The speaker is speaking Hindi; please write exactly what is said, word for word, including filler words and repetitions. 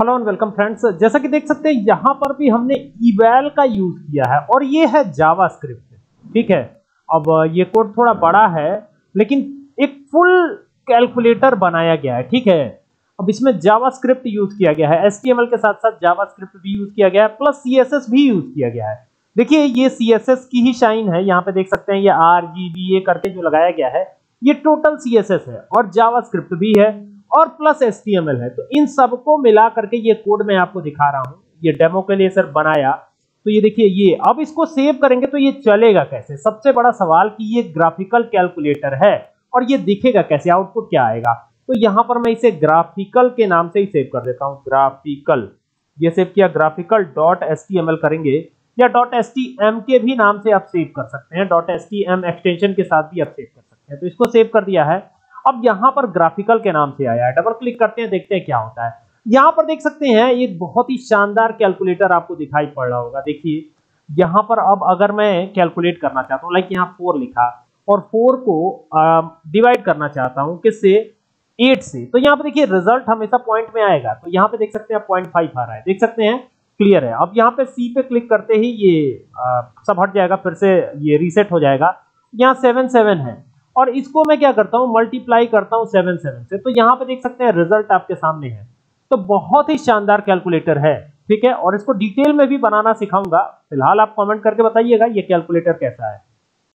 हेलो एंड वेलकम फ्रेंड्स, जैसा कि देख सकते हैं यहाँ पर भी हमने eval का यूज किया है और ये है जावास्क्रिप्ट। ठीक है, अब ये कोड थोड़ा बड़ा है लेकिन एक फुल कैलकुलेटर बनाया गया है। ठीक है, अब इसमें जावास्क्रिप्ट यूज किया गया है, एस टी एम एल के साथ साथ जावास्क्रिप्ट भी यूज किया गया है, प्लस सी एस एस भी यूज किया गया है। देखिए ये सी एस एस की ही शाइन है, यहाँ पे देख सकते हैं ये आर जी बी ए करके जो लगाया गया है ये टोटल सी एस एस है और जावास्क्रिप्ट भी है और plus S T M L है। तो इन सबको मिला करके ये कोड मैं आपको दिखा रहा हूँ, ये डेमो के लिए सर बनाया। तो ये देखिए ये, अब इसको सेव करेंगे तो ये चलेगा कैसे, सबसे बड़ा सवाल कि ये ग्राफिकल कैलकुलेटर है और ये दिखेगा कैसे, आउटपुट क्या आएगा। तो यहाँ पर मैं इसे ग्राफिकल के नाम से ही सेव कर देता हूँ, ग्राफिकल। ये सेव किया, graphical dot S T M L करेंगे या डॉट एस टी एम के भी नाम से आप सेव कर सकते हैं, dot S T M extension के साथ भी आप सेव कर सकते हैं। तो इसको सेव कर दिया है। अब यहाँ पर ग्राफिकल के नाम से आया है, डबल क्लिक करते हैं, देखते हैं क्या होता है। यहाँ पर देख सकते हैं एक बहुत ही शानदार कैलकुलेटर आपको दिखाई पड़ रहा होगा। देखिए यहाँ पर, अब अगर मैं कैलकुलेट करना चाहता हूँ, लाइक यहाँ फोर लिखा और फोर को डिवाइड करना चाहता हूँ किससे, एट से। तो यहाँ पर देखिए रिजल्ट हमेशा पॉइंट में आएगा। तो यहाँ पे देख सकते हैं पॉइंट फाइव आ रहा है, देख सकते हैं, क्लियर है। अब यहाँ पे सी पे क्लिक करते ही ये आ, सब हट जाएगा, फिर से ये रीसेट हो जाएगा। यहाँ सेवन सेवन है और इसको मैं क्या करता हूँ, मल्टीप्लाई करता हूँ सेवन सेवन से। तो यहाँ पे देख सकते हैं रिजल्ट आपके सामने है। तो बहुत ही शानदार कैलकुलेटर है। ठीक है, और इसको डिटेल में भी बनाना सिखाऊंगा। फिलहाल आप कमेंट करके बताइएगा ये कैलकुलेटर कैसा है।